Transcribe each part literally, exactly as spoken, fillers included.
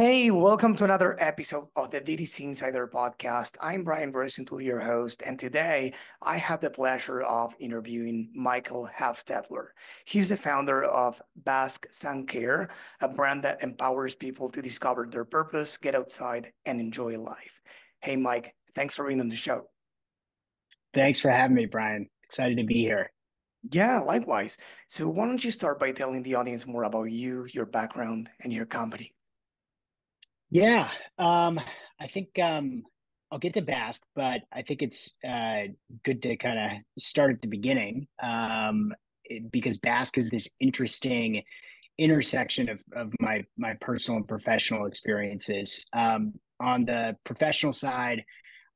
Hey, welcome to another episode of the D T C Insider podcast. I'm Brian Roisentul, your host, and today I have the pleasure of interviewing Michael Huffstetler. He's the founder of Bask Suncare, a brand that empowers people to discover their purpose, get outside, and enjoy life. Hey, Mike, thanks for being on the show. Thanks for having me, Brian. Excited to be here. Yeah, likewise. So why don't you start by telling the audience more about you, your background, and your company? Yeah, um, I think um, I'll get to Bask, but I think it's uh, good to kind of start at the beginning um, it, because Bask is this interesting intersection of, of my my personal and professional experiences. Um, on the professional side,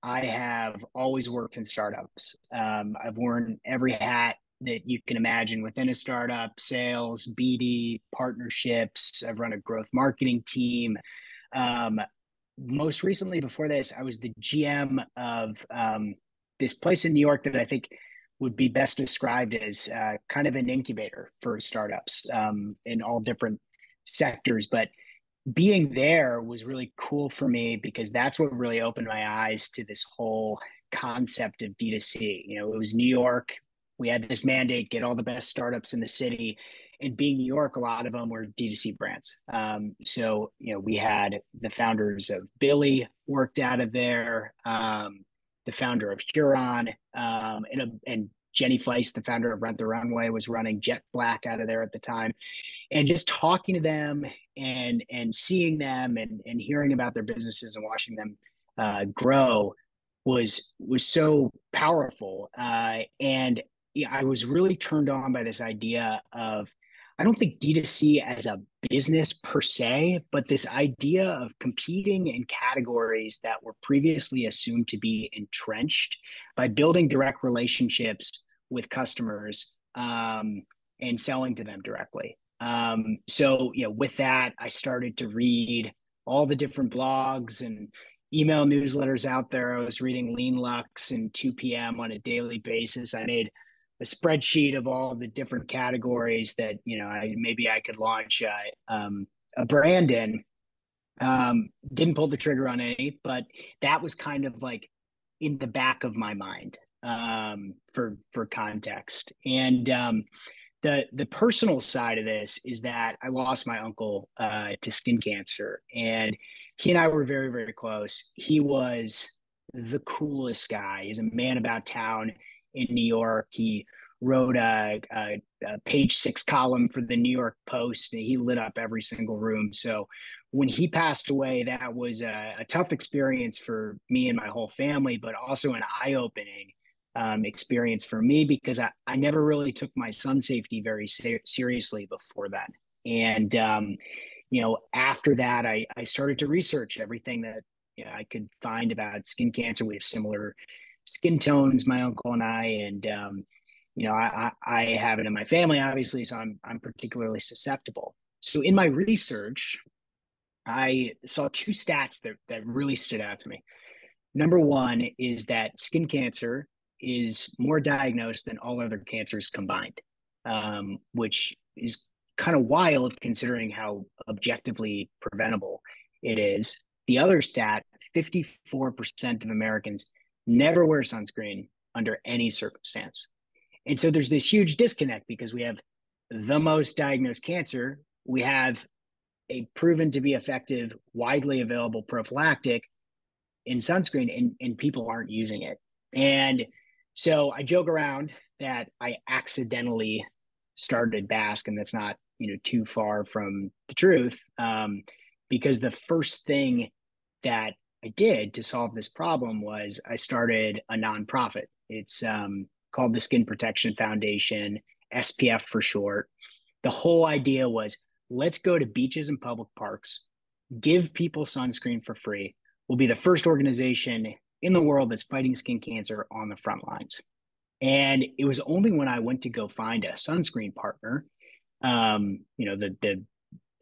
I have always worked in startups. Um, I've worn every hat that you can imagine within a startup: sales, B D, partnerships. I've run a growth marketing team. Um, most recently before this, I was the G M of um, this place in New York that I think would be best described as uh, kind of an incubator for startups um, in all different sectors. But being there was really cool for me because that's what really opened my eyes to this whole concept of D two C. You know, it was New York. We had this mandate, get all the best startups in the city. And being New York, a lot of them were D two C brands. Um, so, you know, we had the founders of Billy worked out of there, um, the founder of Huron, um, and, a, and Jenny Fleiss, the founder of Rent the Runway, was running Jet Black out of there at the time. And just talking to them and and seeing them and, and hearing about their businesses and watching them uh, grow was, was so powerful. Uh, and yeah, I was really turned on by this idea of, I don't think D two C as a business per se, but this idea of competing in categories that were previously assumed to be entrenched by building direct relationships with customers um, and selling to them directly. Um, so, you know, with that, I started to read all the different blogs and email newsletters out there. I was reading Lean Lux and two P M on a daily basis. I made a spreadsheet of all the different categories that, you know, I, maybe I could launch uh, um, a brand in. Um, didn't pull the trigger on any, but that was kind of like in the back of my mind um, for for context. And um, the the personal side of this is that I lost my uncle uh, to skin cancer, and he and I were very very close. He was the coolest guy. He's a man about town. In New York, he wrote a, a, a page six column for the New York Post, and he lit up every single room. So when he passed away, that was a, a tough experience for me and my whole family, but also an eye-opening um, experience for me because I, I never really took my son's safety very ser- seriously before that. And, um, you know, after that, I, I started to research everything that you know, I could find about skin cancer. We have similar skin tones, my uncle and I, and um, you know, I, I have it in my family, obviously, so I'm I'm particularly susceptible. So in my research, I saw two stats that that really stood out to me. Number one is that skin cancer is more diagnosed than all other cancers combined, um, which is kind of wild considering how objectively preventable it is. The other stat: fifty-four percent of Americans never wear sunscreen under any circumstance. And so there's this huge disconnect because we have the most diagnosed cancer. We have a proven to be effective, widely available prophylactic in sunscreen, and, and people aren't using it. And so I joke around that I accidentally started Bask, and that's not, you know, too far from the truth, um, because the first thing that I did to solve this problem was I started a nonprofit. It's um, called the Skin Protection Foundation, S P F for short. The whole idea was, let's go to beaches and public parks, give people sunscreen for free. We'll be the first organization in the world that's fighting skin cancer on the front lines. And it was only when I went to go find a sunscreen partner, um, you know, the, the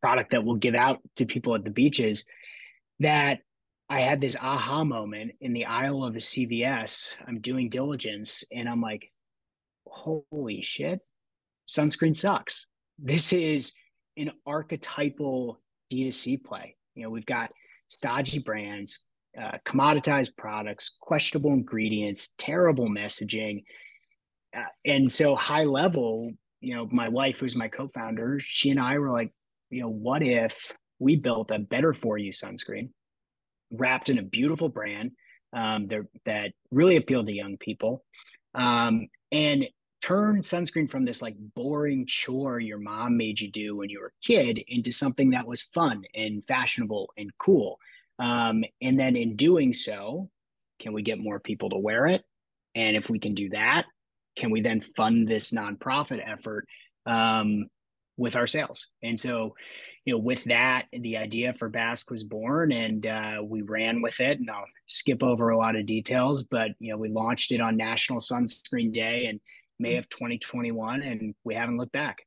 product that we'll give out to people at the beaches, that I had this aha moment in the aisle of a C V S. I'm doing diligence and I'm like, holy shit, sunscreen sucks. This is an archetypal D two C play. You know, we've got stodgy brands, uh, commoditized products, questionable ingredients, terrible messaging. Uh, and so high level, you know, my wife, who's my co-founder, she and I were like, you know, what if we built a better for you sunscreen wrapped in a beautiful brand um, that, that really appealed to young people, um, and turn sunscreen from this like boring chore your mom made you do when you were a kid into something that was fun and fashionable and cool. Um, and then in doing so, can we get more people to wear it? And if we can do that, can we then fund this nonprofit effort um, with our sales? And so, you know, with that, the idea for Bask was born, and uh, we ran with it. And I'll skip over a lot of details, but, you know, we launched it on National Sunscreen Day in May of twenty twenty-one, and we haven't looked back.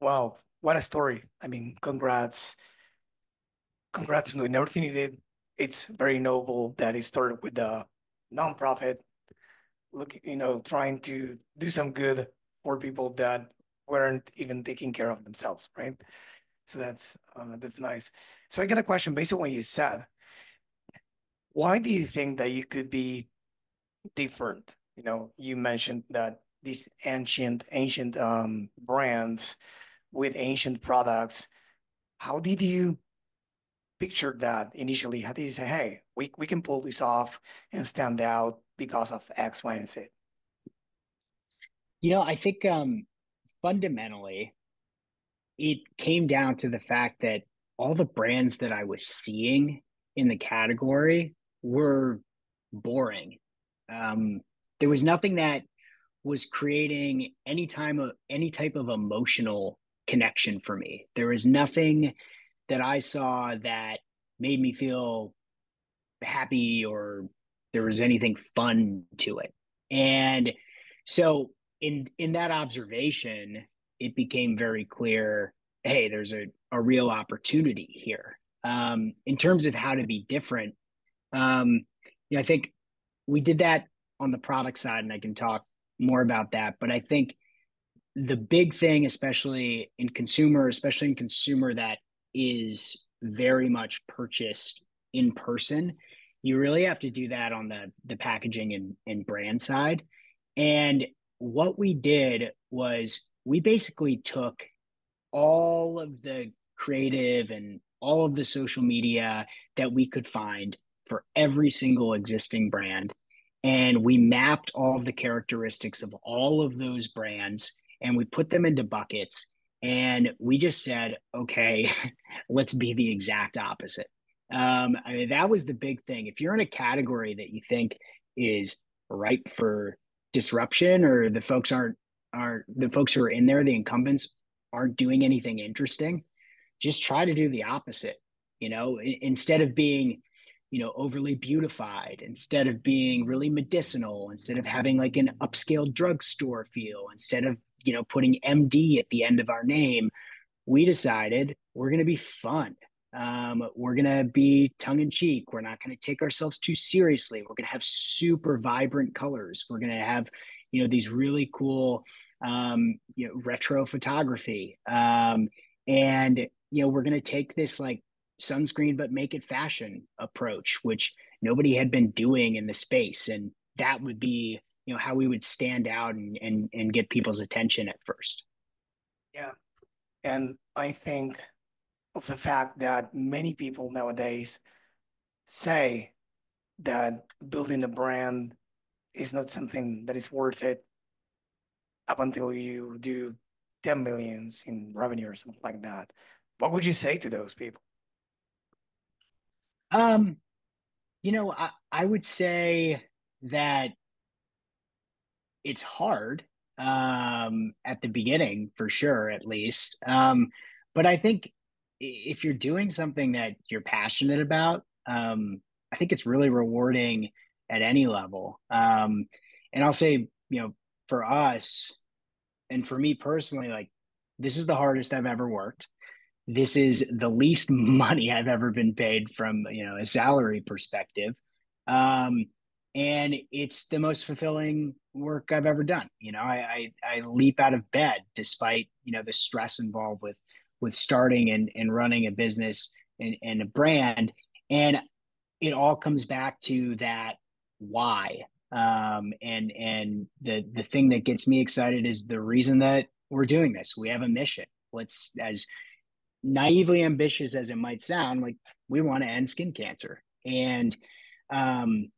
Wow. What a story. I mean, congrats. Congrats on doing everything you did. It's very noble that it started with a nonprofit. Look, you know, trying to do some good for people that weren't even taking care of themselves, right? So that's uh, that's nice. So I got a question based on what you said. Why do you think that you could be different? You know, you mentioned that these ancient ancient um, brands with ancient products. How did you picture that initially? How did you say, "Hey, we we can pull this off and stand out"? Because of X, Y, and Z? You know, I think um, fundamentally, it came down to the fact that all the brands that I was seeing in the category were boring. Um, there was nothing that was creating any time of any type of emotional connection for me. There was nothing that I saw that made me feel happy or there was anything fun to it. And so in in that observation, it became very clear, hey, there's a, a real opportunity here. Um, in terms of how to be different, um, you know, I think we did that on the product side, and I can talk more about that. But I think the big thing, especially in consumer, especially in consumer that is very much purchased in person, you really have to do that on the, the packaging and, and brand side. And what we did was we basically took all of the creative and all of the social media that we could find for every single existing brand. And we mapped all of the characteristics of all of those brands, and we put them into buckets. And we just said, okay, let's be the exact opposite. Um, I mean, that was the big thing. If you're in a category that you think is ripe for disruption, or the folks aren't, aren't the folks who are in there, the incumbents aren't doing anything interesting, just try to do the opposite. You know, instead of being, you know, overly beautified, instead of being really medicinal, instead of having like an upscale drugstore feel, instead of, you know, putting M D at the end of our name, we decided we're going to be fun. Um, we're going to be tongue in cheek. We're not going to take ourselves too seriously. We're going to have super vibrant colors. We're going to have, you know, these really cool, um, you know, retro photography. Um, and, you know, we're going to take this like sunscreen, but make it fashion approach, which nobody had been doing in the space. And that would be, you know, how we would stand out and, and, and get people's attention at first. Yeah. And I think of the fact that many people nowadays say that building a brand is not something that is worth it up until you do ten millions in revenue or something like that. What would you say to those people? Um, you know, I, I would say that it's hard um, at the beginning, for sure, at least. Um, but I think if you're doing something that you're passionate about, um, I think it's really rewarding at any level. Um, and I'll say, you know, for us and for me personally, like, this is the hardest I've ever worked. This is the least money I've ever been paid from, you know, a salary perspective. Um, and it's the most fulfilling work I've ever done. You know, I, I, I leap out of bed despite, you know, the stress involved with, with starting and, and running a business and, and a brand. And it all comes back to that why. Um, and and the the thing that gets me excited is the reason that we're doing this. We have a mission. Let's, as naively ambitious as it might sound, like we want to end skin cancer. And um,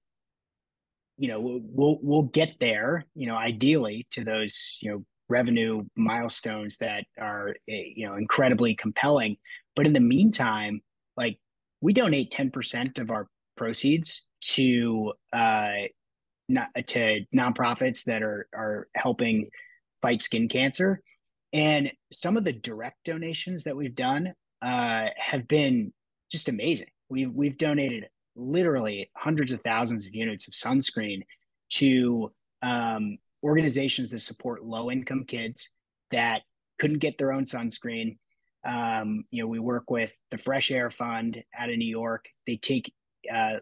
you know, we'll we'll get there. You know, ideally to those you know revenue milestones that are you know incredibly compelling. But in the meantime, like we donate ten percent of our proceeds to uh, not to nonprofits that are are helping fight skin cancer. And some of the direct donations that we've done uh, have been just amazing. We've we've donated literally hundreds of thousands of units of sunscreen to um, organizations that support low-income kids that couldn't get their own sunscreen. Um, you know, we work with the Fresh Air Fund out of New York. They take uh,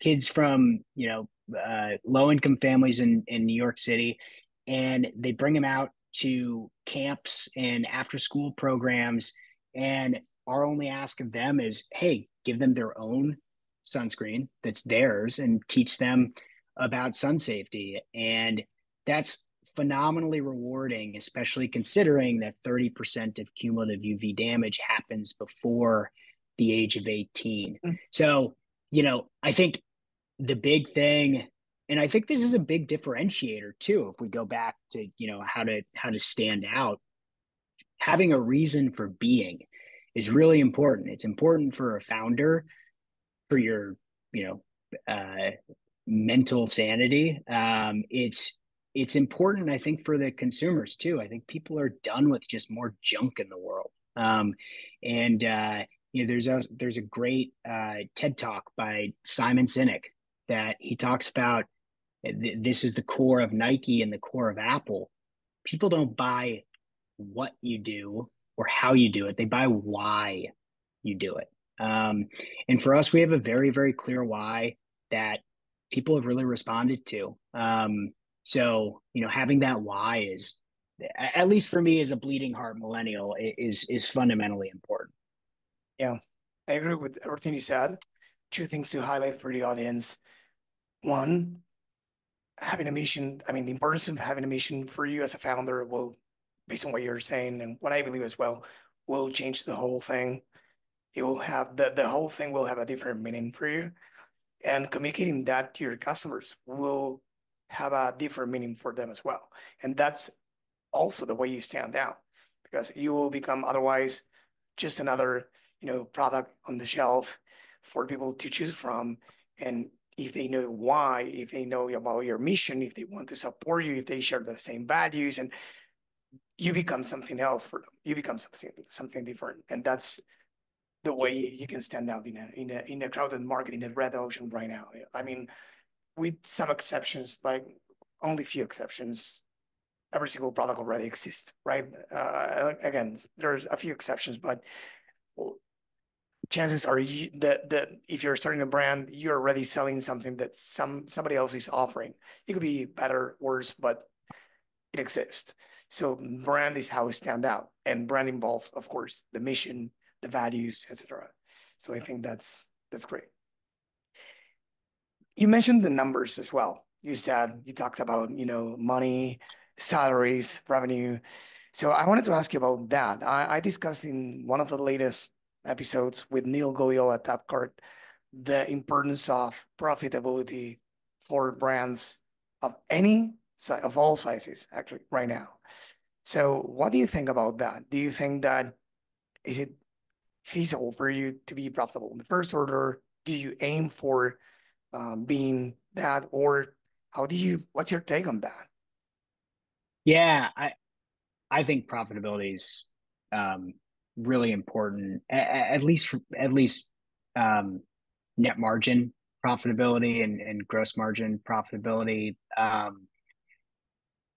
kids from you know uh, low-income families in in New York City, and they bring them out to camps and after school programs. And our only ask of them is, hey, give them their own sunscreen that's theirs and teach them about sun safety. And that's phenomenally rewarding, especially considering that thirty percent of cumulative U V damage happens before the age of eighteen. Mm-hmm. So, you know, I think the big thing, and I think this is a big differentiator too, if we go back to, you know, how to, how to stand out, having a reason for being is really important. It's important for a founder, for your, you know, uh, mental sanity. Um, it's, it's important, I think, for the consumers too. I think people are done with just more junk in the world. Um, and, uh, you know, there's a, there's a great uh, TED Talk by Simon Sinek that he talks about, this is the core of Nike and the core of Apple. People don't buy what you do or how you do it. They buy why you do it. Um, and for us, we have a very, very clear why that people have really responded to. Um, so, you know, having that why is, at least for me as a bleeding heart millennial, is, is fundamentally important. Yeah, I agree with everything you said. Two things to highlight for the audience. One, having a mission, I mean, the importance of having a mission for you as a founder will, based on what you're saying and what I believe as well, will change the whole thing. It will have, the, the whole thing will have a different meaning for you. And communicating that to your customers will have a different meaning for them as well. And that's also the way you stand out, because you will become otherwise just another, you know, product on the shelf for people to choose from. And if they know why, if they know about your mission, if they want to support you, if they share the same values, and you become something else for them, you become something something different. And that's the way you can stand out in a in a, in a crowded market, in a red ocean right now. I mean, with some exceptions, like only few exceptions, every single product already exists, right? Uh, again, there's a few exceptions, but chances are you, that, that if you're starting a brand, you're already selling something that some somebody else is offering. It could be better, worse, but it exists. So brand is how we stand out. And brand involves, of course, the mission, the values, et cetera. So I think that's that's great. You mentioned the numbers as well. You said, you talked about, you know, money, salaries, revenue. So I wanted to ask you about that. I, I discussed in one of the latest episodes with Neil Goyal at Tapcart, the importance of profitability for brands of any size, of all sizes, actually, right now. So what do you think about that? Do you think that, is it feasible for you to be profitable in the first order? Do you aim for um, being that, or how do you, what's your take on that? Yeah, I, I think profitability is, um, really important, at least at least um, net margin profitability and, and gross margin profitability. Um,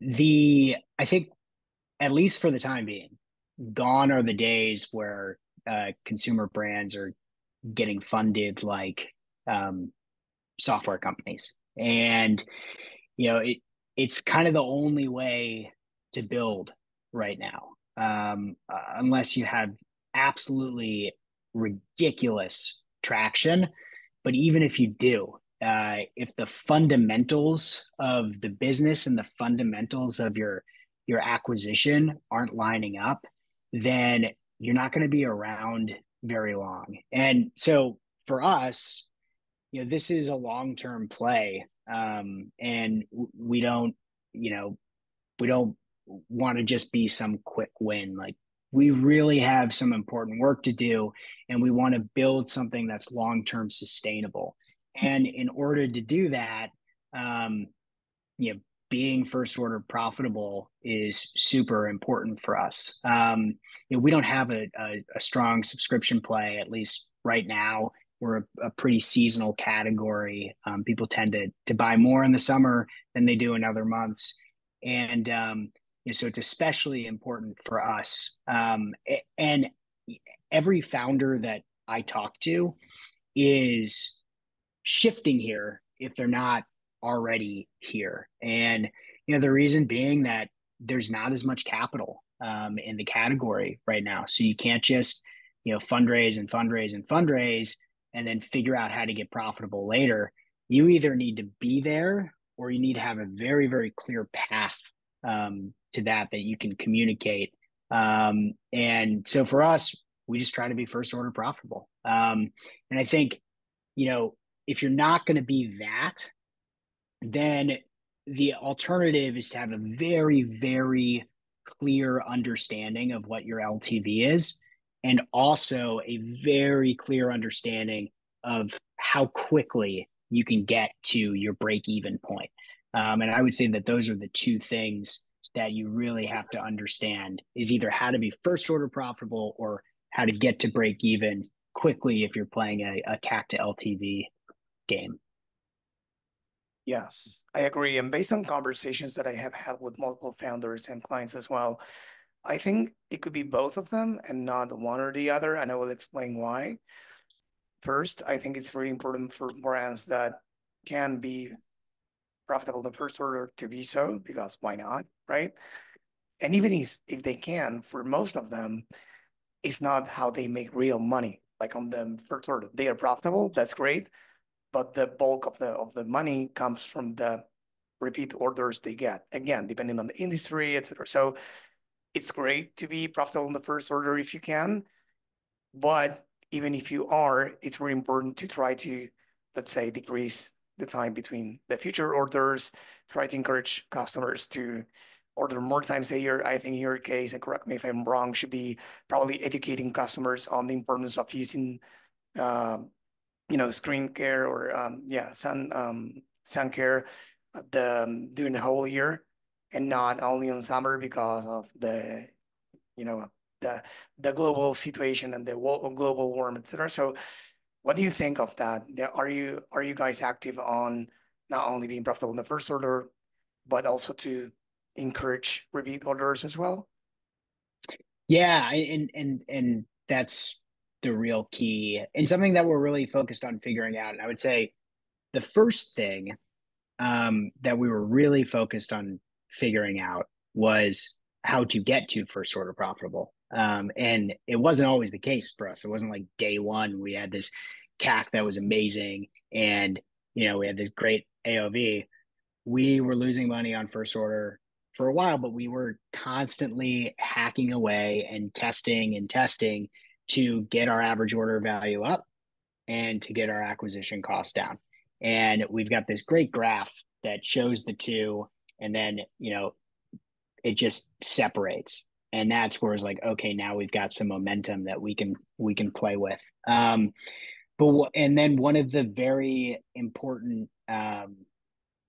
the I think, at least for the time being, gone are the days where uh, consumer brands are getting funded like um, software companies, and you know it it's kind of the only way to build right now. Um, uh, unless you have absolutely ridiculous traction. But even if you do, uh, if the fundamentals of the business and the fundamentals of your your acquisition aren't lining up, then you're not going to be around very long. And so for us, you know, this is a long-term play, um, and we don't, you know, we don't want to just be some quick win. Like, we really have some important work to do, and we want to build something that's long-term sustainable. And in order to do that, um, you know, being first order profitable is super important for us. Um, you know, we don't have a, a, a strong subscription play, at least right now. We're a, a pretty seasonal category. Um, people tend to to buy more in the summer than they do in other months. And um, you know, so it's especially important for us. Um, and every founder that I talk to is shifting here if they're not already here. And, you know, the reason being that there's not as much capital um, in the category right now. So you can't just, you know, fundraise and fundraise and fundraise and then figure out how to get profitable later. You either need to be there or you need to have a very, very clear path um, to that, that you can communicate. Um, and so for us, we just try to be first order profitable. Um, and I think, you know, if you're not going to be that, then the alternative is to have a very, very clear understanding of what your L T V is, and also a very clear understanding of how quickly you can get to your break-even point. Um, and I would say that those are the two things that you really have to understand, is either how to be first order profitable or how to get to break-even quickly if you're playing a, a C A C to L T V game. Yes, I agree. And based on conversations that I have had with multiple founders and clients as well, I think it could be both of them and not one or the other. And I will explain why. First, I think it's really important for brands that can be profitable the first order to be so, because why not, right? And even if, if they can, for most of them, it's not how they make real money. Like on the first order, they are profitable, that's great. But the bulk of the of the money comes from the repeat orders they get, again, depending on the industry, et cetera. So it's great to be profitable in the first order if you can. But even if you are, it's really important to try to, let's say, decrease the time between the future orders, try to encourage customers to order more times a year. I think in your case, and correct me if I'm wrong, should be probably educating customers on the importance of using uh, you know, screen care or um, yeah, sun um, sun care the um, during the whole year, and not only in summer because of the, you know, the the global situation and the global warm, et cetera. So, what do you think of that? Are you are you guys active on not only being profitable in the first order, but also to encourage repeat orders as well? Yeah, and and and that's the real key, and something that we're really focused on figuring out. And I would say the first thing um, that we were really focused on figuring out was how to get to first order profitable. Um, and it wasn't always the case for us. It wasn't like day one, we had this C A C that was amazing. And, you know, we had this great A O V. We were losing money on first order for a while, but we were constantly hacking away and testing and testing to get our average order value up and to get our acquisition cost down. And we've got this great graph that shows the two, and then, you know, it just separates. And that's where it's like, okay, now we've got some momentum that we can, we can play with. Um, but, and then one of the very important um,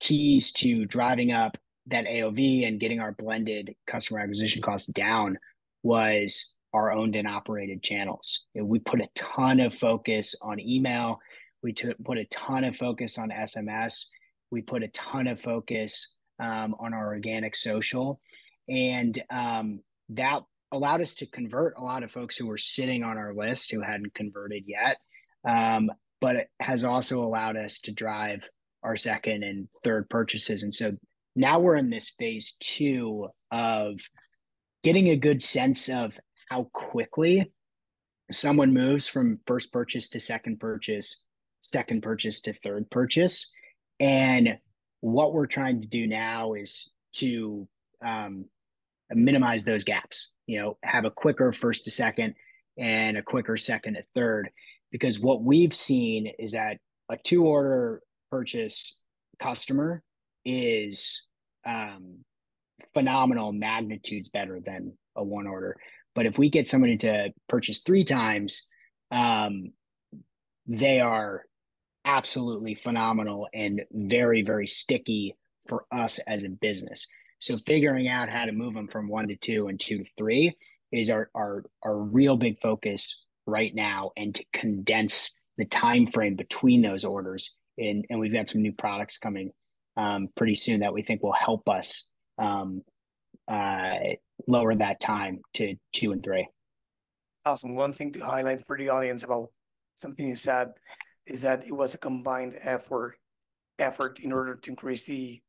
keys to driving up that A O V and getting our blended customer acquisition cost down was our owned and operated channels. We put a ton of focus on email. We put a ton of focus on S M S. We put a ton of focus um, on our organic social. And um, that allowed us to convert a lot of folks who were sitting on our list who hadn't converted yet, um, but it has also allowed us to drive our second and third purchases. And so now we're in this phase two of getting a good sense of how quickly someone moves from first purchase to second purchase, second purchase to third purchase. And what we're trying to do now is to um, minimize those gaps, you know, have a quicker first to second and a quicker second to third. Because what we've seen is that a two-order purchase customer is um, phenomenal magnitudes better than a one-order. But if we get somebody to purchase three times, um, they are absolutely phenomenal and very, very sticky for us as a business. So figuring out how to move them from one to two and two to three is our our, our real big focus right now, and to condense the time frame between those orders. And, and we've got some new products coming um, pretty soon that we think will help us um, uh, lower that time to two and three. Awesome. One thing to highlight for the audience about something you said is that it was a combined effort effort in order to increase the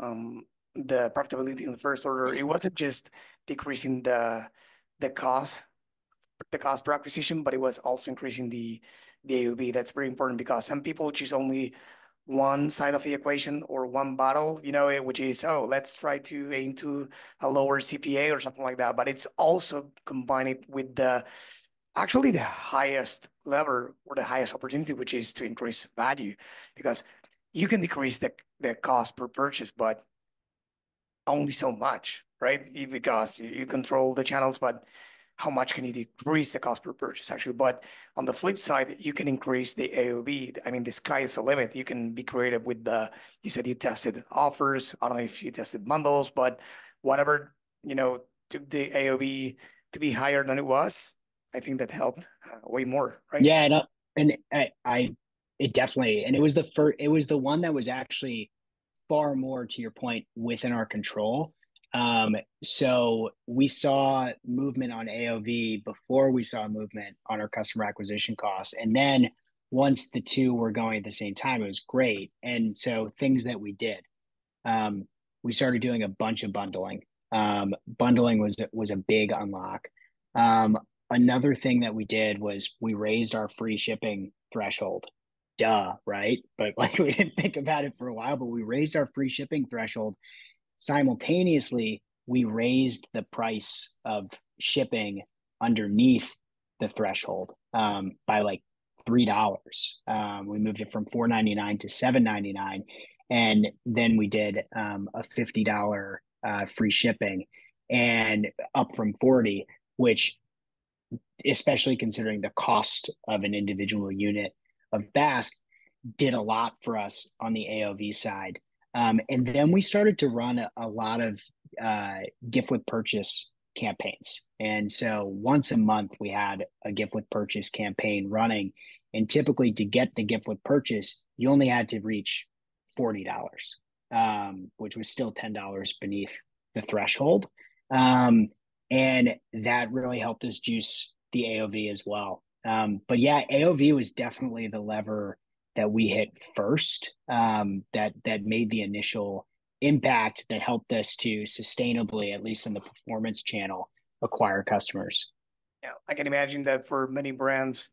um, the profitability in the first order. It wasn't just decreasing the the cost the cost per acquisition, but it was also increasing the the A U V. That's very important, because some people choose only one side of the equation or one bottle, you know, which is, oh, let's try to aim to a lower C P A or something like that. But it's also combine it with the actually the highest lever or the highest opportunity, which is to increase value, because you can decrease the, the cost per purchase, but only so much, right? Because you control the channels, but how much can you decrease the cost per purchase actually? But on the flip side, you can increase the A O V. I mean, the sky is the limit. You can be creative with the, you said you tested offers. I don't know if you tested bundles, but whatever, you know, took the A O V to be higher than it was, I think that helped uh, way more, right? Yeah, and, uh, and I, I, it definitely, and it was the first, it was the one that was actually far more, to your point, within our control. Um, so we saw movement on A O V before we saw movement on our customer acquisition costs. And then once the two were going at the same time, it was great. And so things that we did, um, we started doing a bunch of bundling. Um, bundling was, was a big unlock. Um, another thing that we did was we raised our free shipping threshold. Duh, right? But like, we didn't think about it for a while, but we raised our free shipping threshold. Simultaneously, we raised the price of shipping underneath the threshold um, by like three dollars. Um, we moved it from four ninety-nine to seven ninety-nine. And then we did um, a fifty dollars uh, free shipping, and up from forty dollars, which, especially considering the cost of an individual unit of Bask, did a lot for us on the A O V side. Um, and then we started to run a, a lot of uh, gift with purchase campaigns. And so once a month, we had a gift with purchase campaign running. And typically, to get the gift with purchase, you only had to reach forty dollars, um, which was still ten dollars beneath the threshold. Um, and that really helped us juice the A O V as well. Um, but yeah, A O V was definitely the lever that we hit first, um, that that made the initial impact, that helped us to sustainably, at least in the performance channel, acquire customers. Yeah, I can imagine that for many brands,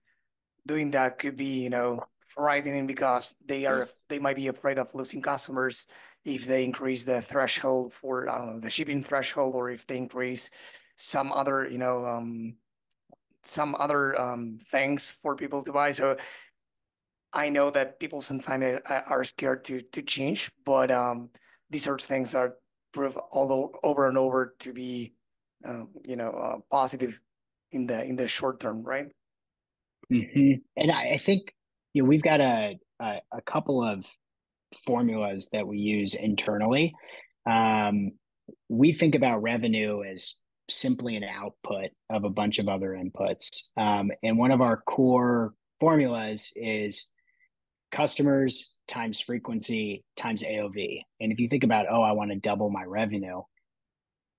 doing that could be, you know, frightening, because they are they might be afraid of losing customers if they increase the threshold for, I don't know, the shipping threshold, or if they increase some other, you know, um, some other um, things for people to buy. So I know that people sometimes are scared to to change, but um, these are things that prove all over and over to be, uh, you know, uh, positive in the in the short term, right? Mm-hmm. And I, I think, you know, we've got a, a a couple of formulas that we use internally. Um, we think about revenue as simply an output of a bunch of other inputs, um, and one of our core formulas is customers times frequency times A O V. And if you think about, oh, I want to double my revenue,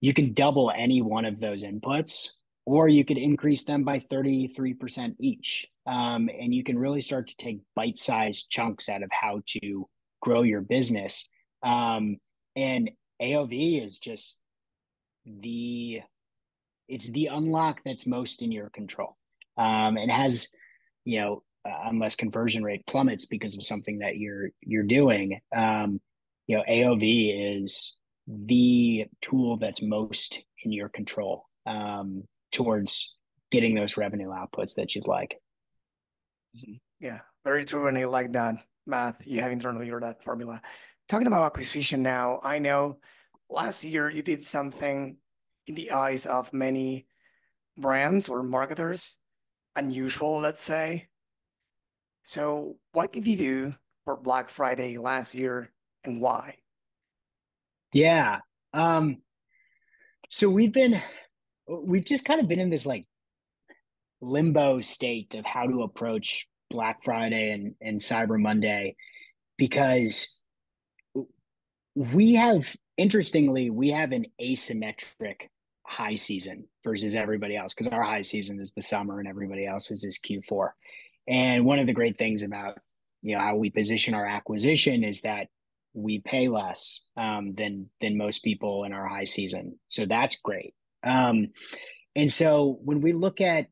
you can double any one of those inputs, or you could increase them by thirty-three percent each. Um, and you can really start to take bite-sized chunks out of how to grow your business. Um, and A O V is just the, it's the unlock that's most in your control. um, and has, you know, uh, unless conversion rate plummets because of something that you're you're doing, um, you know, A O V is the tool that's most in your control um, towards getting those revenue outputs that you'd like. Yeah, very true. And I like that math you have internally or that formula. Talking about acquisition now, I know last year you did something in the eyes of many brands or marketers, unusual, let's say. So what did you do for Black Friday last year and why? Yeah. Um, so we've been, we've just kind of been in this like limbo state of how to approach Black Friday and, and Cyber Monday, because we have, interestingly, we have an asymmetric high season versus everybody else, because our high season is the summer and everybody else's is Q four. And one of the great things about, you know, how we position our acquisition is that we pay less um, than than most people in our high season. So that's great. Um, and so when we look at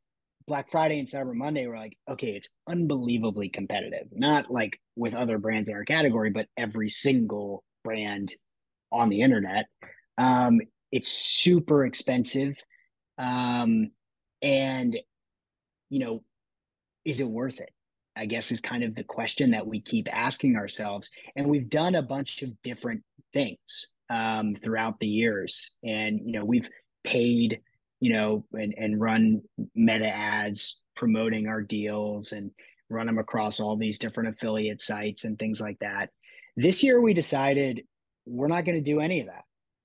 Black Friday and Cyber Monday, we're like, okay, it's unbelievably competitive. Not like with other brands in our category, but every single brand on the internet. Um, it's super expensive. Um, and, you know, is it worth it? I guess is kind of the question that we keep asking ourselves. And we've done a bunch of different things um, throughout the years. And, you know, we've paid, you know, and, and run meta ads promoting our deals and run them across all these different affiliate sites and things like that. This year, we decided we're not going to do any of that.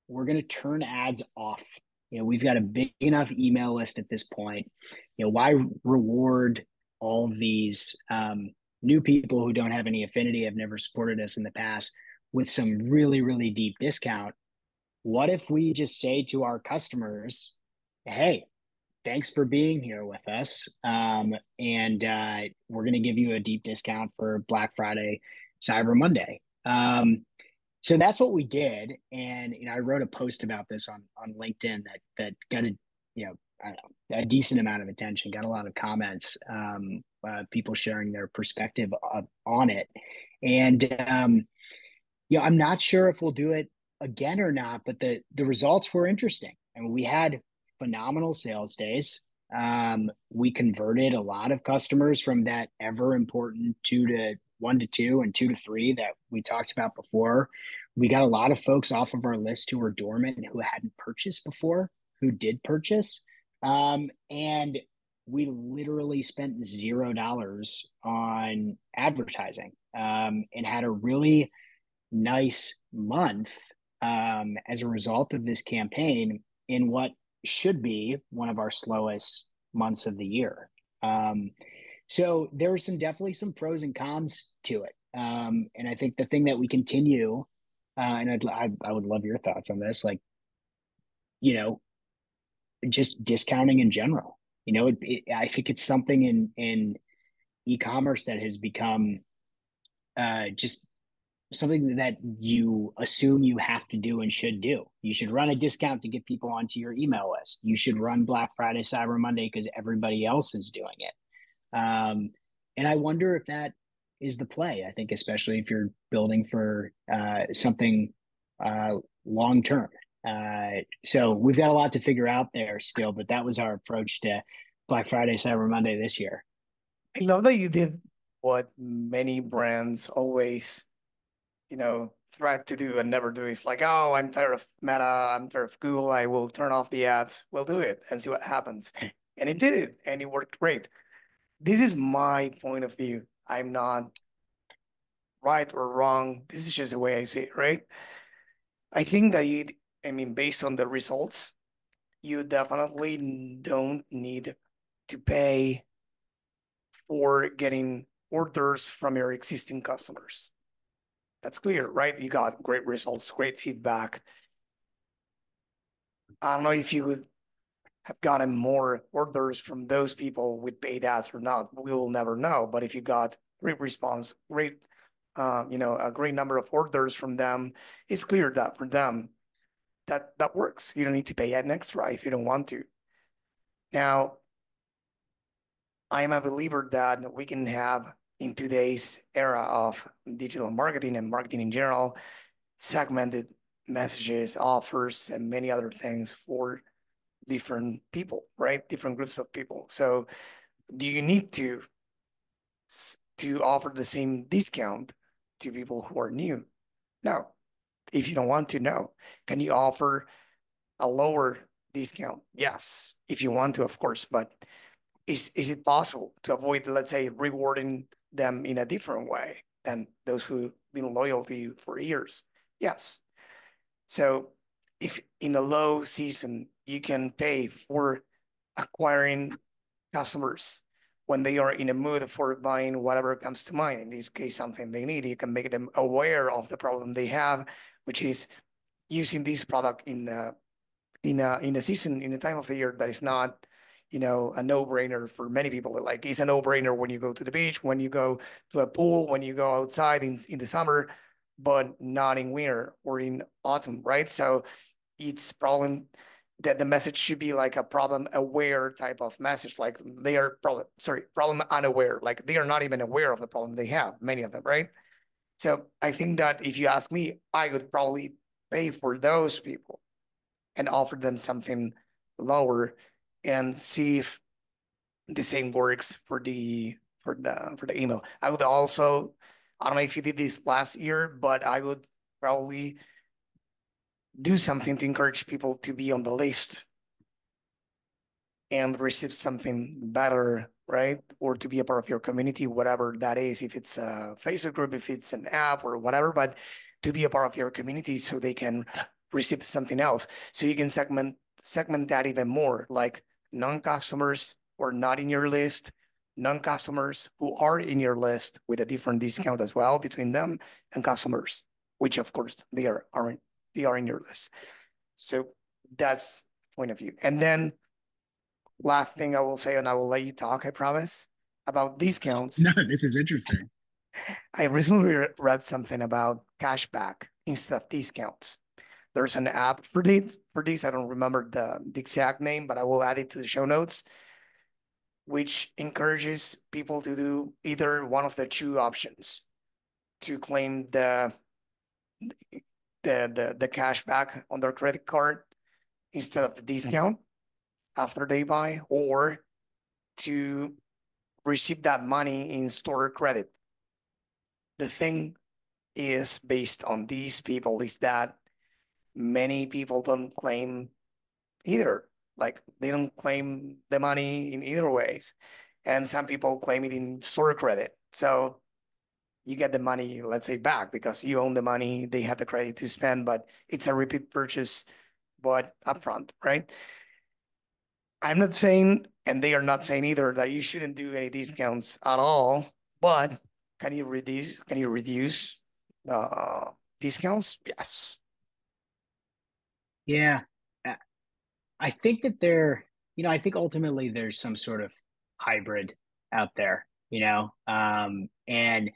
We're going to turn ads off. You know, we've got a big enough email list at this point. You know, why reward all of these um, new people who don't have any affinity, have never supported us in the past, with some really, really deep discount? What if we just say to our customers, hey, thanks for being here with us. Um, and uh, we're going to give you a deep discount for Black Friday, Cyber Monday. Um, so that's what we did. And, you know, I wrote a post about this on, on LinkedIn that, that got a, you know, I don't know, a decent amount of attention, got a lot of comments, um, uh, people sharing their perspective of, on it. And, um, you know, I'm not sure if we'll do it again or not, but the, the results were interesting. I mean, we had phenomenal sales days. Um, we converted a lot of customers from that ever important two to one to two and two to three that we talked about before. We got a lot of folks off of our list who were dormant and who hadn't purchased before, who did purchase. Um, and we literally spent zero dollars on advertising, um, and had a really nice month um, as a result of this campaign in what should be one of our slowest months of the year. Um, so there are some, definitely some pros and cons to it. Um, and I think the thing that we continue, uh, and I'd, I, I would love your thoughts on this, like, you know, just discounting in general, you know, it, it, I think it's something in, in e-commerce that has become uh, just something that you assume you have to do and should do. You should run a discount to get people onto your email list. You should run Black Friday, Cyber Monday because everybody else is doing it. Um, and I wonder if that is the play. I think, especially if you're building for uh, something uh, long-term. Uh, so we've got a lot to figure out there still, but that was our approach to Black Friday, Cyber Monday this year. I love that you did what many brands always, you know, try to do and never do. It's like, oh, I'm tired of Meta, I'm tired of Google, I will turn off the ads, we'll do it and see what happens. And it did it, and it worked great. This is my point of view. I'm not right or wrong. This is just the way I see it, right? I think that you, I mean, based on the results, you definitely don't need to pay for getting orders from your existing customers. That's clear, right? You got great results, great feedback. I don't know if you would have gotten more orders from those people with paid ads or not. We will never know. But if you got great response, great, uh, you know, a great number of orders from them, it's clear that for them, that that works. You don't need to pay an extra if you don't want to. Now, I am a believer that we can have, in today's era of digital marketing and marketing in general, segmented messages, offers, and many other things for different people, right? Different groups of people. So do you need to, to offer the same discount to people who are new? No. If you don't want to, no. Can you offer a lower discount? Yes, if you want to, of course. But is is it possible to avoid, let's say, rewarding them in a different way than those who've been loyal to you for years? Yes. So if in a low season, you can pay for acquiring customers when they are in a mood for buying whatever comes to mind, in this case, something they need, you can make them aware of the problem they have, which is using this product in a, in a, in a season, in a time of the year that is not, you know, a no-brainer for many people. Like, it's a no-brainer when you go to the beach, when you go to a pool, when you go outside in, in the summer, but not in winter or in autumn, right? So it's problem that the message should be like a problem-aware type of message. Like, they are problem, sorry, problem unaware. Like, they are not even aware of the problem they have, many of them, right? So I think that if you ask me, I would probably pay for those people and offer them something lower and see if the same works for the for the for the email. I would also, I don't know if you did this last year, but I would probably do something to encourage people to be on the list and receive something better, right? Or to be a part of your community, whatever that is, if it's a Facebook group, if it's an app or whatever, but to be a part of your community so they can receive something else. So you can segment segment that even more, like non-customers or not in your list, non-customers who are in your list with a different discount as well between them and customers, which of course they are, aren't. They are in your list. So that's point of view. And then last thing I will say, and I will let you talk, I promise, about discounts. No, this is interesting. I recently read something about cashback instead of discounts. There's an app for this. For this, I don't remember the, the exact name, but I will add it to the show notes, which encourages people to do either one of the two options to claim the the the, the cash back on their credit card instead of the discount after they buy, or to receive that money in store credit. The thing is, based on these people, is that many people don't claim either. Like, they don't claim the money in either ways. And some people claim it in store credit. So you get the money, let's say, back because you own the money, they have the credit to spend, but it's a repeat purchase, but upfront, right? I'm not saying, and they are not saying either, that you shouldn't do any discounts at all, but can you reduce, can you reduce uh, discounts? Yes. Yeah. I think that there, you know, I think ultimately there's some sort of hybrid out there, you know, um, and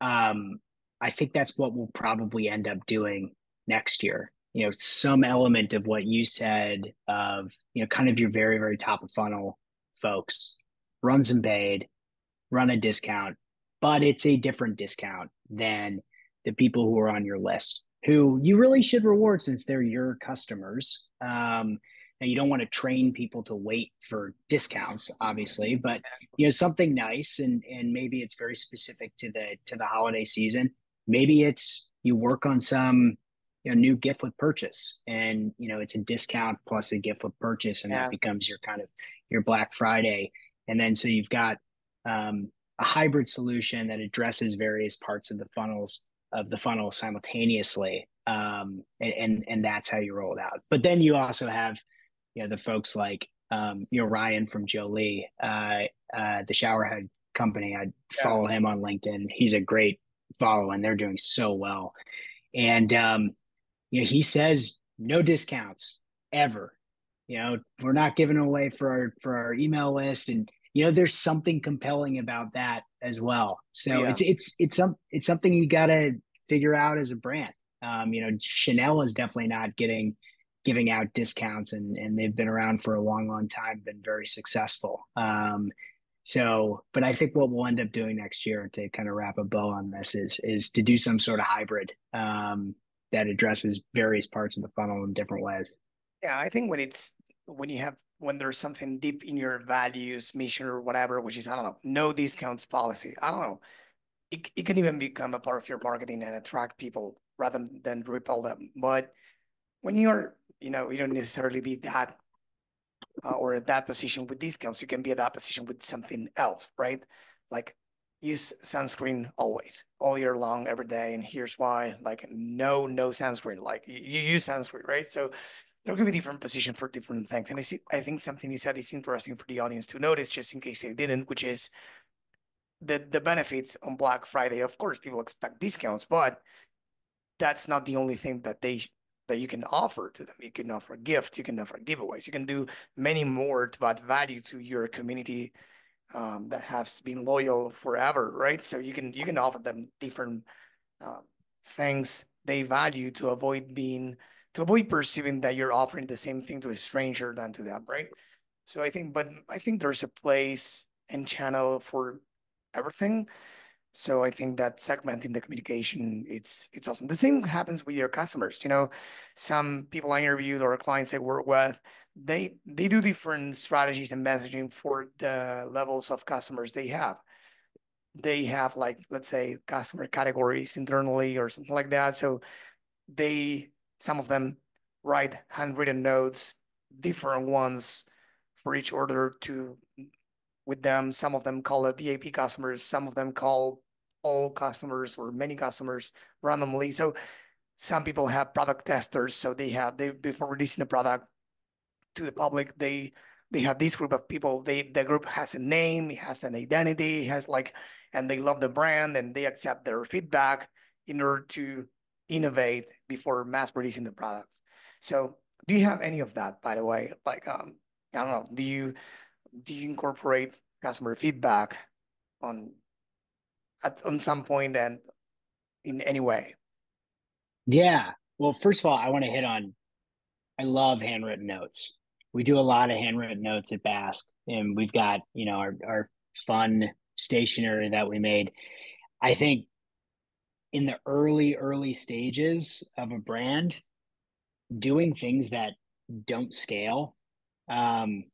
um, I think that's what we'll probably end up doing next year. You know, some element of what you said of, you know, kind of your very, very top of funnel folks, runs and paid, run a discount, but it's a different discount than the people who are on your list, who you really should reward since they're your customers. Um, and you don't want to train people to wait for discounts, obviously, but you know, something nice, and and maybe it's very specific to the to the holiday season. Maybe it's you work on some you know new gift with purchase, and you know it's a discount plus a gift with purchase, and yeah. that becomes your kind of your Black Friday, and then so you've got um, a hybrid solution that addresses various parts of the funnels. of the funnel simultaneously. Um, and, and, and that's how you roll it out. But then you also have, you know, the folks like, um, you know, Ryan from Jolie, uh, uh, the showerhead company. I yeah. follow him on LinkedIn. He's a great follow and they're doing so well. And, um, you know, he says no discounts ever, you know, we're not giving away for our, for our email list. And, you know, there's something compelling about that as well. So yeah. it's, it's, it's, some, it's something you got to figure out as a brand. Um, you know, Chanel is definitely not getting giving out discounts, and, and they've been around for a long, long time, been very successful. Um, so, but I think what we'll end up doing next year, to kind of wrap a bow on this, is, is to do some sort of hybrid um, that addresses various parts of the funnel in different ways. Yeah. I think when it's, when you have, when there's something deep in your values, mission, or whatever, which is, I don't know, no discounts policy, I don't know, it, it can even become a part of your marketing and attract people rather than repel them. But when you're, you know, you don't necessarily be that uh, or at that position with discounts. You can be at that position with something else, right? Like, use sunscreen always, all year long, every day. And here's why, like, no, no sunscreen, like you, you use sunscreen, right? So there could be different positions for different things. And I see, I think something you said is interesting for the audience to notice, just in case they didn't, which is the, the benefits on Black Friday. Of course, people expect discounts, but that's not the only thing that they, that you can offer to them. You can offer gifts, you can offer giveaways, you can do many more to add value to your community um, that has been loyal forever, right? So you can, you can offer them different uh, things they value to avoid being, to avoid perceiving that you're offering the same thing to a stranger than to them, right? So I think, but I think there's a place and channel for everything. So I think that segmenting the communication, it's it's awesome. The same happens with your customers. You know, some people I interviewed or clients I work with, they they do different strategies and messaging for the levels of customers they have. They have, like, let's say, customer categories internally or something like that. So they, some of them write handwritten notes, different ones for each order to with them. Some of them call a V I P customers. Some of them call all customers or many customers randomly. So some people have product testers. So they have, they before releasing a product to the public, they they have this group of people. They the group has a name, it has an identity, it has like, and they love the brand and they accept their feedback in order to innovate before mass producing the products. So do you have any of that, by the way? Like, um, I don't know, do you do you incorporate customer feedback on at on some point and in any way? Yeah. Well, first of all, I want to hit on, I love handwritten notes. We do a lot of handwritten notes at Bask, and we've got, you know, our, our fun stationery that we made. I think in the early, early stages of a brand, doing things that don't scale um,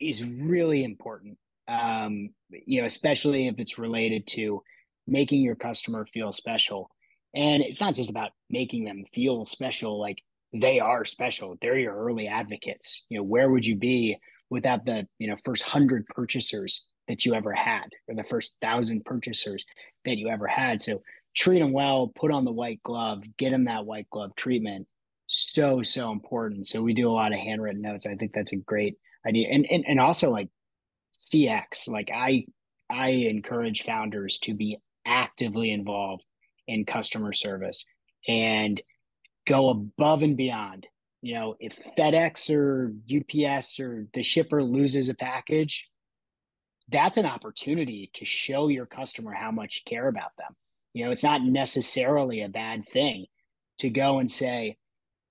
is really important. Um, you know, especially if it's related to making your customer feel special. And it's not just about making them feel special, like they are special. They're your early advocates. You know, where would you be without the, you know, first hundred purchasers that you ever had, or the first thousand purchasers that you ever had? So treat them well, put on the white glove, get them that white glove treatment. So, so important. So we do a lot of handwritten notes. I think that's a great idea. And, and, and also, like, C X, like I, I encourage founders to be actively involved in customer service and go above and beyond. You know, if FedEx or U P S or the shipper loses a package, that's an opportunity to show your customer how much you care about them. You know, it's not necessarily a bad thing to go and say,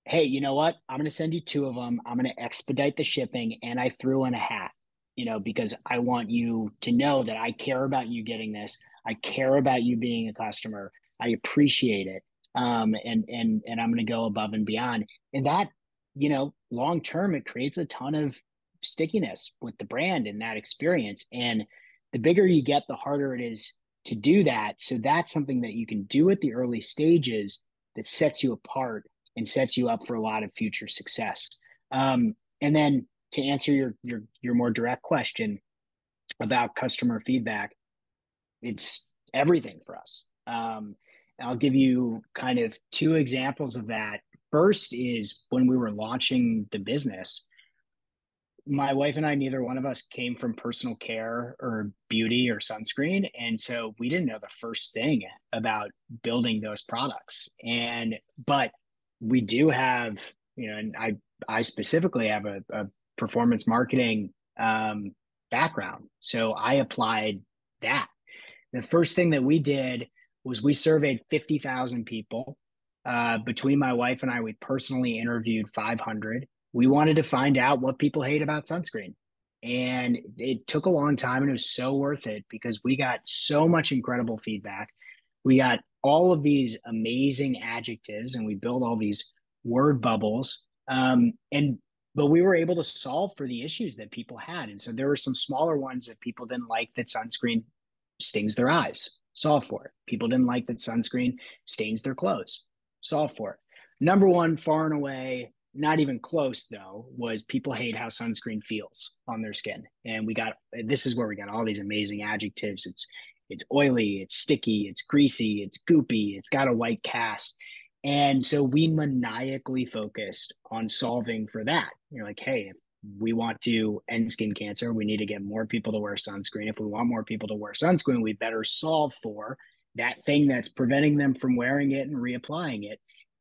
hey, you know what? I'm going to send you two of them. I'm going to expedite the shipping. And I threw in a hat, you know, because I want you to know that I care about you getting this. I care about you being a customer. I appreciate it. Um, and, and, and I'm going to go above and beyond. And that, you know, long-term, it creates a ton of stickiness with the brand and that experience. And the bigger you get, the harder it is to do that. So that's something that you can do at the early stages that sets you apart and sets you up for a lot of future success. Um, and then to answer your, your, your more direct question about customer feedback, it's everything for us. Um, I'll give you kind of two examples of that. First is when we were launching the business, my wife and I, neither one of us came from personal care or beauty or sunscreen. And so we didn't know the first thing about building those products. And, but we do have, you know, and I, I specifically have a, a performance marketing um, background. So I applied that. The first thing that we did was we surveyed fifty thousand people Uh, between my wife and I, we personally interviewed five hundred. We wanted to find out what people hate about sunscreen. And it took a long time, and it was so worth it because we got so much incredible feedback. We got all of these amazing adjectives, and we built all these word bubbles. Um, and but we were able to solve for the issues that people had. And so there were some smaller ones that people didn't like, that sunscreen stings their eyes. Solve for it. People didn't like that sunscreen stains their clothes. Solve for it. Number one, far and away, not even close though, was people hate how sunscreen feels on their skin. And we got, this is where we got all these amazing adjectives. It's, it's oily, it's sticky, it's greasy, it's goopy, it's got a white cast. And so we maniacally focused on solving for that. You're like, hey, if we want to end skin cancer, we need to get more people to wear sunscreen. If we want more people to wear sunscreen, we better solve for that thing that's preventing them from wearing it and reapplying it.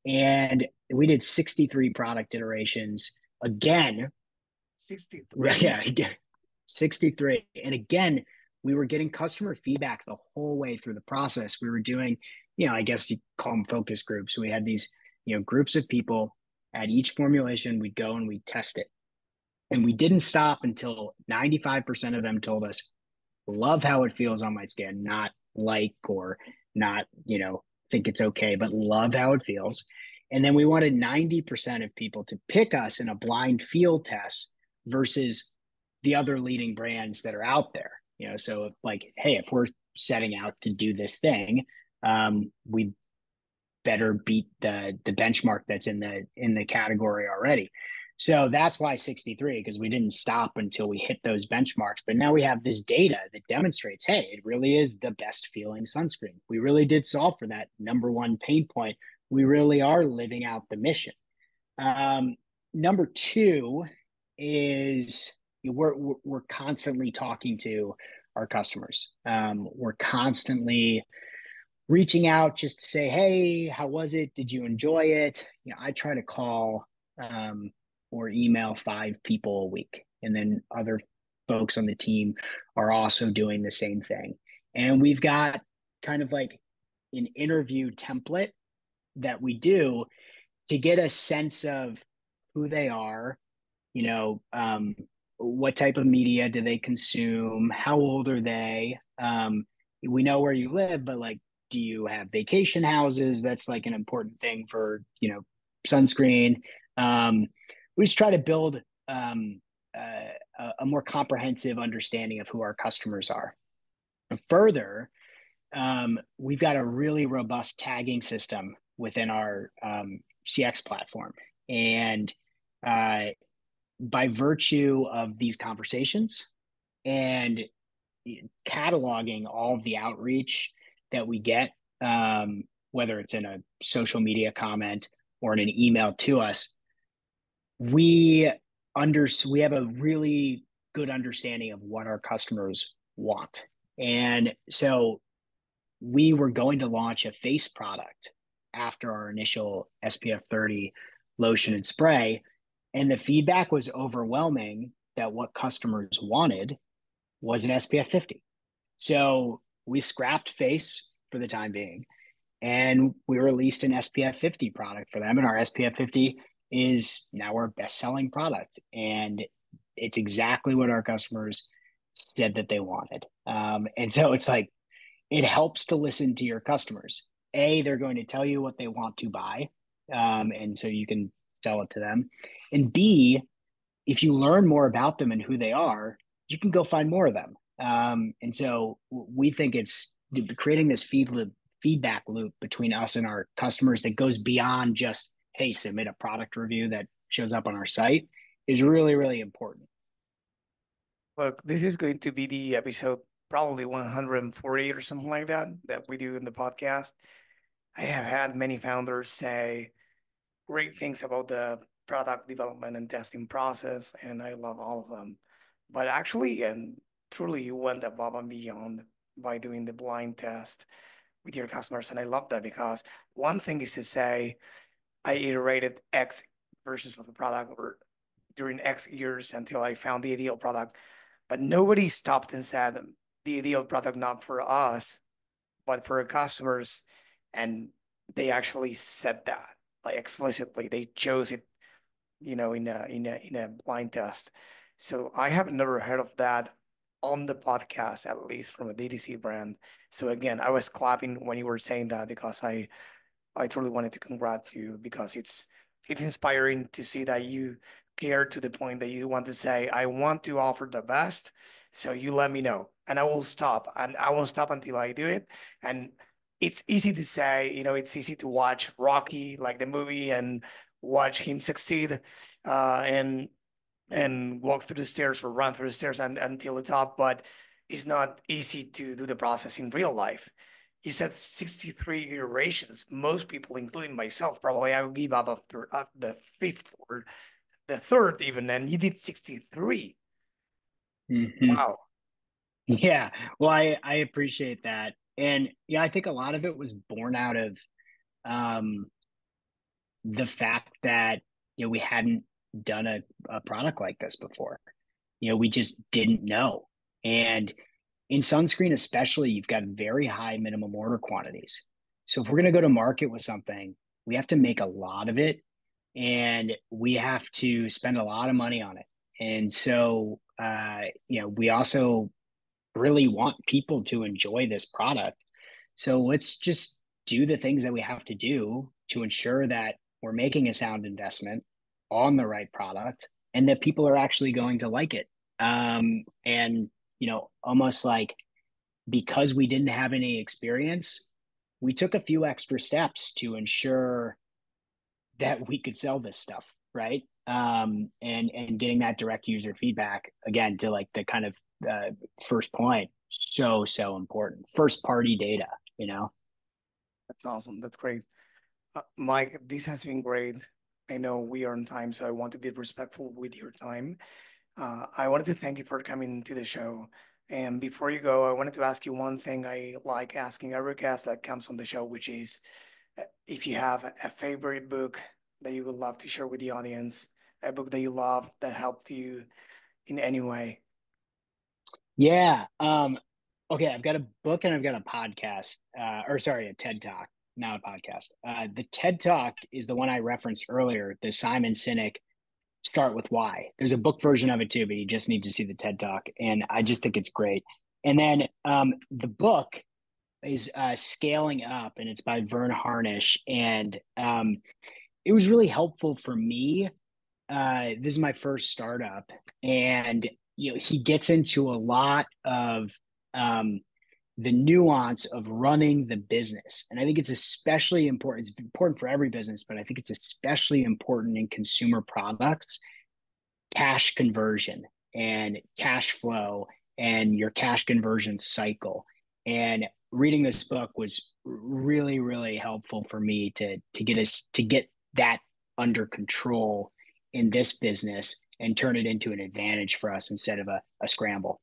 And we did sixty-three product iterations again. sixty-three. Yeah, again, sixty-three. And again, we were getting customer feedback the whole way through the process. We were doing, you know, I guess you call them focus groups. We had these, you know, groups of people at each formulation. We'd go and we'd test it. And we didn't stop until ninety-five percent of them told us, love how it feels on my skin, not like or not, you know, think it's okay, but love how it feels. And then we wanted ninety percent of people to pick us in a blind field test versus the other leading brands that are out there. You know, so if, like, hey, if we're setting out to do this thing, um, we better beat the the benchmark that's in the in the category already. So that's why sixty-three, because we didn't stop until we hit those benchmarks. But now we have this data that demonstrates, hey, it really is the best feeling sunscreen. We really did solve for that number one pain point. We really are living out the mission. Um, number two is we're, we're constantly talking to our customers. Um, we're constantly reaching out just to say, hey, how was it? Did you enjoy it? You know, I try to call um, or email five people a week. And then other folks on the team are also doing the same thing. And we've got kind of like an interview template that we do to get a sense of who they are, you know, um, what type of media do they consume? How old are they? Um, we know where you live, but like, do you have vacation houses? That's like an important thing for, you know, sunscreen. Um, we just try to build um, uh, a more comprehensive understanding of who our customers are. And further, um, we've got a really robust tagging system within our um, C X platform. And uh, by virtue of these conversations and cataloging all of the outreach that we get, um, whether it's in a social media comment or in an email to us, we under, we have a really good understanding of what our customers want. And so we were going to launch a face product after our initial S P F thirty lotion and spray. And the feedback was overwhelming that what customers wanted was an S P F fifty. So we scrapped face for the time being, and we released an S P F fifty product for them. And our S P F fifty is now our best-selling product. And it's exactly what our customers said that they wanted. Um, and so it's like, it helps to listen to your customers. A, they're going to tell you what they want to buy. Um, and so you can sell it to them. And B, if you learn more about them and who they are, you can go find more of them. Um, and so we think it's creating this feed loop, feedback loop between us and our customers that goes beyond just, hey, submit a product review that shows up on our site, is really, really important. Look, this is going to be the episode probably one hundred forty or something like that, that we do in the podcast. I have had many founders say great things about the product development and testing process, and I love all of them. But actually, and truly, you went above and beyond by doing the blind test with your customers. And I love that, because one thing is to say, I iterated X versions of the product or during X years until I found the ideal product. But nobody stopped and said, the ideal product, not for us, but for our customers. And they actually said that, like, explicitly. They chose it, you know, in a in a in a blind test. So I have never heard of that on the podcast, at least from a D T C brand. So again, I was clapping when you were saying that, because I I truly wanted to congrats you, because it's it's inspiring to see that you care to the point that you want to say, I want to offer the best, so you let me know, and I will stop, and I won't stop until I do it. And it's easy to say, you know, it's easy to watch Rocky, like the movie, and watch him succeed uh, and and walk through the stairs or run through the stairs and, until the top, but it's not easy to do the process in real life. You said sixty-three iterations. Most people, including myself, probably I would give up after, after the fifth or the third even, and you did sixty-three. Mm-hmm. Wow. Yeah, well, I, I appreciate that. And yeah, I think a lot of it was born out of um, the fact that, you know, we hadn't done a, a product like this before. You know, we just didn't know. And in sunscreen especially, you've got very high minimum order quantities. So if we're going to go to market with something, we have to make a lot of it, and we have to spend a lot of money on it. And so, uh, you know, we also really want people to enjoy this product. So let's just do the things that we have to do to ensure that we're making a sound investment on the right product, and that people are actually going to like it. Um, and, you know, almost like, because we didn't have any experience, we took a few extra steps to ensure that we could sell this stuff, right? Um, and, and getting that direct user feedback, again, to like the kind of uh, first point, so, so important. First party data, you know? That's awesome. That's great. Uh, Mike, this has been great. I know we are on time, so I want to be respectful with your time. Uh, I wanted to thank you for coming to the show. And before you go, I wanted to ask you one thing I like asking every guest that comes on the show, which is if you have a favorite book that you would love to share with the audience, a book that you love that helped you in any way. Yeah. Um, okay. I've got a book and I've got a podcast, uh, or sorry, a TED Talk. Now a podcast. Uh, the TED Talk is the one I referenced earlier, the Simon Sinek Start With Why. There's a book version of it too, but you just need to see the TED Talk. And I just think it's great. And then um, the book is uh, Scaling Up, and it's by Vern Harnish. And um, it was really helpful for me. Uh, this is my first startup. And you know, he gets into a lot of um, the nuance of running the business. And I think it's especially important. It's important for every business, but I think it's especially important in consumer products, cash conversion and cash flow and your cash conversion cycle. And reading this book was really, really helpful for me to, to get us, to get that under control in this business and turn it into an advantage for us instead of a, a scramble.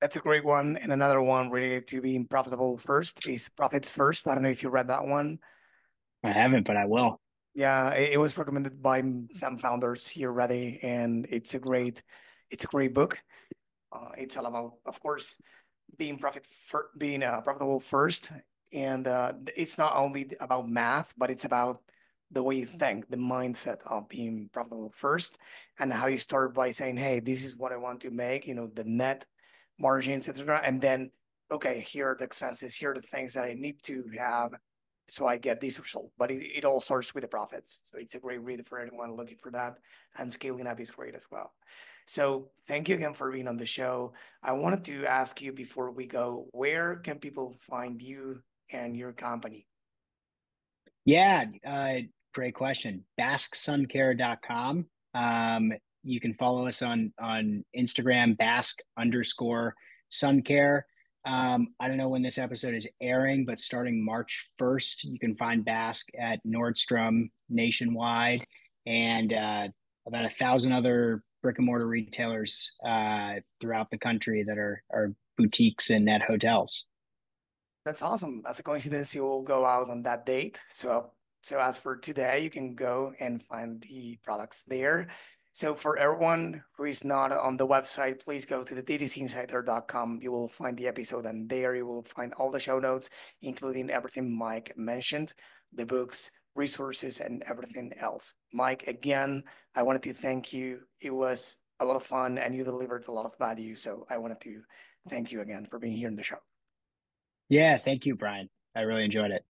That's a great one. And another one related to being profitable first is Profits First. I don't know if you read that one. I haven't, but I will. Yeah, it, it was recommended by some founders here already, and it's a great, it's a great book. Uh, it's all about, of course, being profit, for, being uh, profitable first, and uh, it's not only about math, but it's about the way you think, the mindset of being profitable first, and how you start by saying, "Hey, this is what I want to make," you know, the net margins, et cetera. And then, okay, here are the expenses, here are the things that I need to have so I get this result. But it, it all starts with the profits. So it's a great read for anyone looking for that. And Scaling Up is great as well. So thank you again for being on the show. I wanted to ask you before we go, where can people find you and your company? Yeah, uh, great question. Bask Suncare dot com. Um, You can follow us on, on Instagram, Bask underscore Suncare. Um, I don't know when this episode is airing, but starting March first, you can find Bask at Nordstrom nationwide, and uh, about a thousand other brick and mortar retailers uh, throughout the country that are, are boutiques and at hotels. That's awesome. As a coincidence, you will go out on that date. So, so as for today, you can go and find the products there. So for everyone who is not on the website, please go to the D T C insider dot com. You will find the episode, and there you will find all the show notes, including everything Mike mentioned, the books, resources, and everything else. Mike, again, I wanted to thank you. It was a lot of fun, and you delivered a lot of value. So I wanted to thank you again for being here in the show. Yeah, thank you, Brian. I really enjoyed it.